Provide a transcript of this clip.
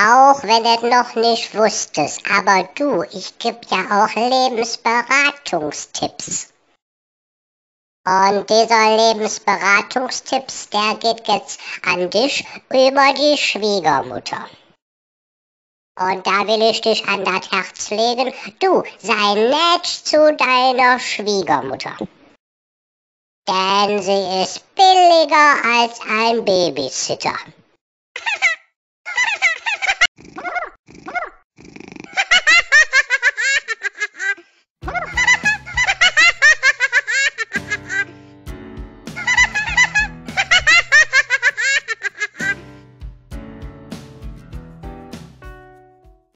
Auch wenn du noch nicht wusstest, aber du, ich gebe ja auch Lebensberatungstipps. Und dieser Lebensberatungstipps, der geht jetzt an dich über die Schwiegermutter. Und da will ich dich an das Herz legen, du, sei nett zu deiner Schwiegermutter. Denn sie ist billiger als ein Babysitter.